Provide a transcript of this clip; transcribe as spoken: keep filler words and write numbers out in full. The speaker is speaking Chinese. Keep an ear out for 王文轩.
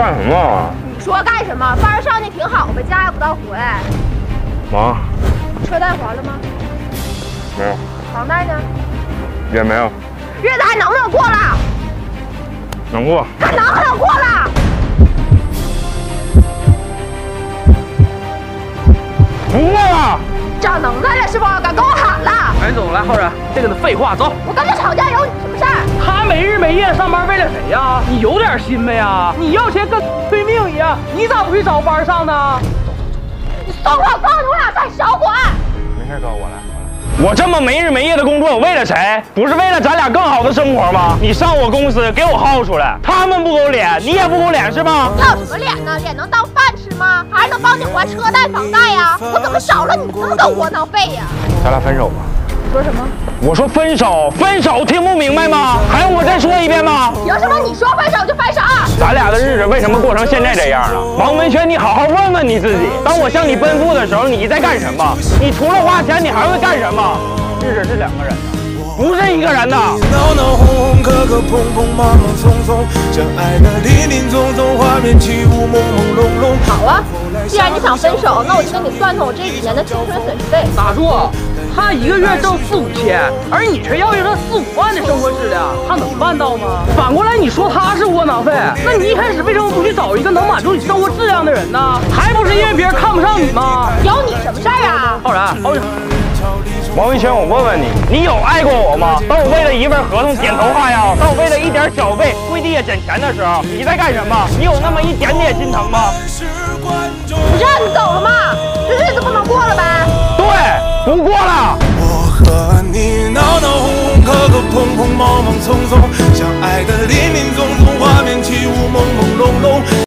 干什么啊？你说干什么？班上去挺好呗，家也不到回。忙。车贷还了吗？没有。房贷呢？也没有。日子还能不能过了？能过。还能不能过了？不过了。长能耐了是不？敢跟我喊了？赶紧走，来，浩然，别跟他废话，走。我跟他吵架有你什么事儿？他没日没夜上班为了谁呀？你有点心呗呀！你要钱跟催命一样，你咋不去找班上呢？你松口放毒，我俩再少管。没事，哥，我来。我这么没日没夜的工作，我为了谁？不是为了咱俩更好的生活吗？你上我公司给我耗出来，他们不给我脸，你也不给我脸是吧？要什么脸呢？脸能当饭吃吗？还能帮你还车贷房贷呀？我怎么少了你这么多窝囊废呀？咱俩分手吧。说什么？我说分手，分手听不明白吗？还用我再说一遍吗？凭什么你说分手就分手？咱俩的日子为什么过成现在这样了？王文轩，你好好问问你自己，当我向你奔赴的时候，你在干什么？你除了花钱，你还会干什么？日子是两个人的，不是一个人的。闹闹哄哄，磕磕碰碰，忙忙匆匆，相爱的林林总总，画面起舞，朦朦胧胧。好啊，既然你想分手，那我就跟你算算我这几年的青春损失费。打住！他一个月挣四五千，而你却要求他四五万的生活质量，他能办到吗？反过来你说他是窝囊废，那你一开始为什么不去找一个能满足你生活质量的人呢？还不是因为别人看不上你吗？有你什么事儿啊？浩然，浩然，王文轩，我问问你，你有爱过我吗？当我为了一份合同点头哈腰，当我为了一点小费跪地下捡钱的时候，你在干什么？你有那么一点点心疼吗？不是让你走了吗？这日子不能过了呗？对。不过了。我和你闹闹哄哄，磕磕碰碰，忙忙匆匆，相爱的林林总总，画面。